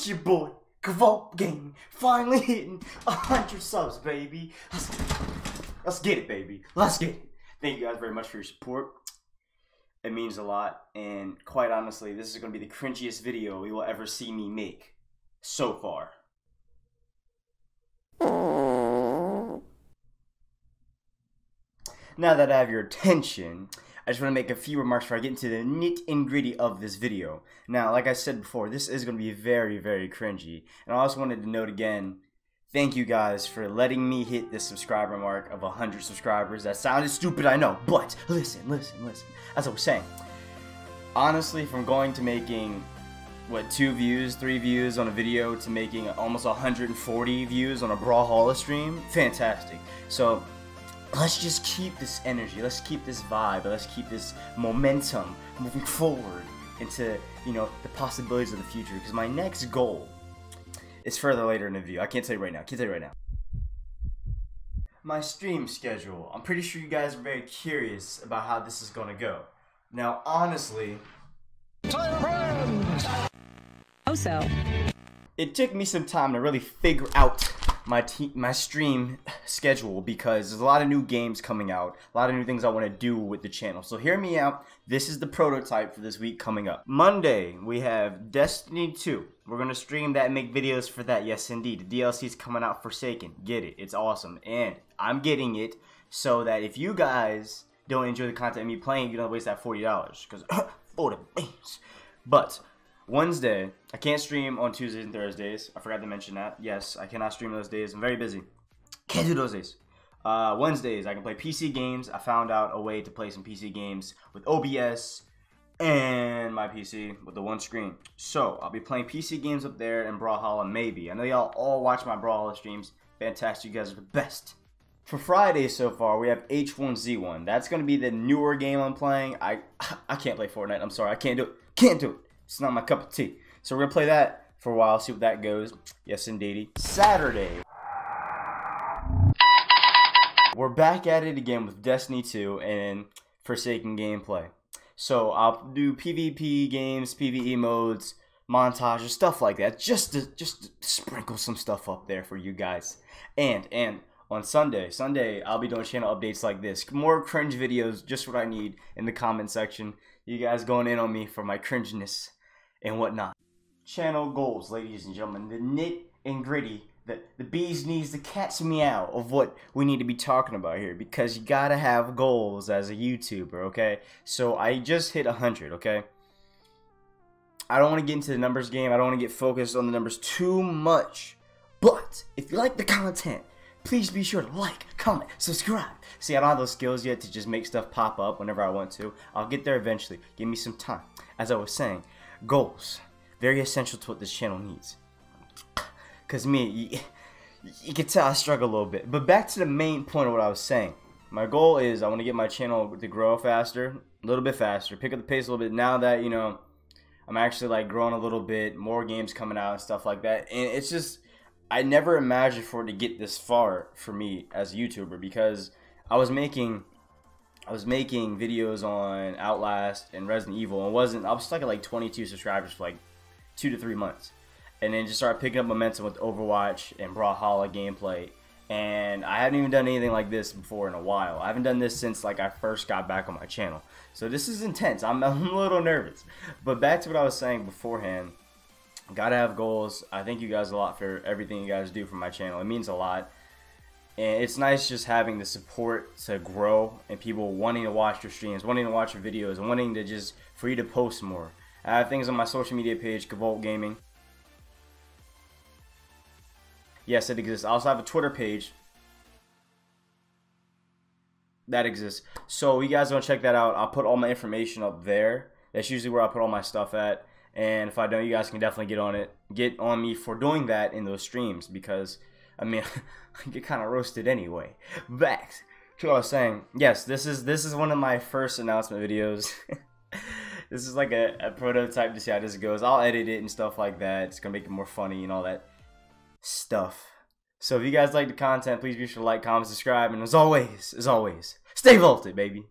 It's your boy, Kvult Gang, finally hitting 100 subs, baby. Let's get it, baby. Let's get it. Thank you guys very much for your support. It means a lot, and quite honestly, this is going to be the cringiest video you will ever see me make so far. Now that I have your attention, I just want to make a few remarks before I get into the nitty and gritty of this video. Now, like I said before, this is going to be very, very cringy. And I also wanted to note again, thank you guys for letting me hit this subscriber mark of 100 subscribers. That sounded stupid, I know, but listen. As I was saying, honestly, from going to making, what, 2 views, 3 views on a video to making almost 140 views on a Brawlhalla stream, fantastic. So let's just keep this energy, let's keep this vibe, let's keep this momentum moving forward into, you know, the possibilities of the future, because my next goal is further later in the video. I can't tell you right now, My stream schedule, I'm pretty sure you guys are very curious about how this is gonna go. Now, honestly, it took me some time to really figure out my stream schedule, because there's a lot of new games coming out, a lot of new things I want to do with the channel. So hear me out. This is the prototype for this week coming up. Monday, we have Destiny 2. We're going to stream that and make videos for that. Yes, indeed. The DLC is coming out, Forsaken. Get it. It's awesome. And I'm getting it so that if you guys don't enjoy the content of me playing, you don't waste that $40. Because, oh, the beans. But Wednesday, I can't stream on Tuesdays and Thursdays. I forgot to mention that. Yes, I cannot stream those days. I'm very busy. Can't do those days. Wednesdays, I can play PC games. I found out a way to play some PC games with OBS and my PC with the one screen. So I'll be playing PC games up there and Brawlhalla maybe. I know y'all all watch my Brawlhalla streams. Fantastic. You guys are the best. For Friday so far, we have H1Z1. That's going to be the newer game I'm playing. I can't play Fortnite. I'm sorry. I can't do it. Can't do it. It's not my cup of tea. So we're gonna play that for a while, see what that goes. Yes, indeedy. Saturday, we're back at it again with Destiny 2 and Forsaken gameplay. So I'll do PvP games, PvE modes, montages, stuff like that, just to sprinkle some stuff up there for you guys. And on Sunday, I'll be doing channel updates like this. More cringe videos, just what I need in the comment section. You guys going in on me for my cringiness and whatnot. Channel goals, ladies and gentlemen, the nit and gritty, the bees needs the cat's meow of what we need to be talking about here, because you gotta have goals as a YouTuber, okay? So I just hit 100, okay? I don't want to get into the numbers game, I don't want to get focused on the numbers too much, but if you like the content, please be sure to like, comment, subscribe. See, I don't have those skills yet to just make stuff pop up whenever I want to. I'll get there eventually. Give me some time. As I was saying, goals. Very essential to what this channel needs. Because me, you can tell I struggle a little bit. But back to the main point of what I was saying. My goal is I want to get my channel to grow faster. A little bit faster. Pick up the pace a little bit. Now that, you know, I'm actually like growing a little bit. More games coming out and stuff like that. And it's just, I never imagined for it to get this far for me as a YouTuber, because I was making videos on Outlast and Resident Evil and I was stuck at like 22 subscribers for like 2 to 3 months, and then just started picking up momentum with Overwatch and Brawlhalla gameplay, and I haven't even done anything like this before in a while. I haven't done this since like I first got back on my channel, so this is intense. I'm a little nervous, but back to what I was saying beforehand. Gotta have goals. I thank you guys a lot for everything you guys do for my channel. It means a lot. And it's nice just having the support to grow and people wanting to watch your streams, wanting to watch your videos, and wanting to just for you to post more. I have things on my social media page, Kvult Gaming. Yes, it exists. I also have a Twitter page that exists. So you guys want to check that out. I'll put all my information up there. That's usually where I put all my stuff at. And if I don't, you guys can definitely get on me for doing that in those streams, because I mean I get kind of roasted anyway. Back to what I was saying. Yes, this is one of my first announcement videos. This is like a prototype to see how this goes. I'll edit it and stuff like that. It's gonna make it more funny and all that stuff. So if you guys like the content, please be sure to like, comment, subscribe, and as always, stay vaulted, baby.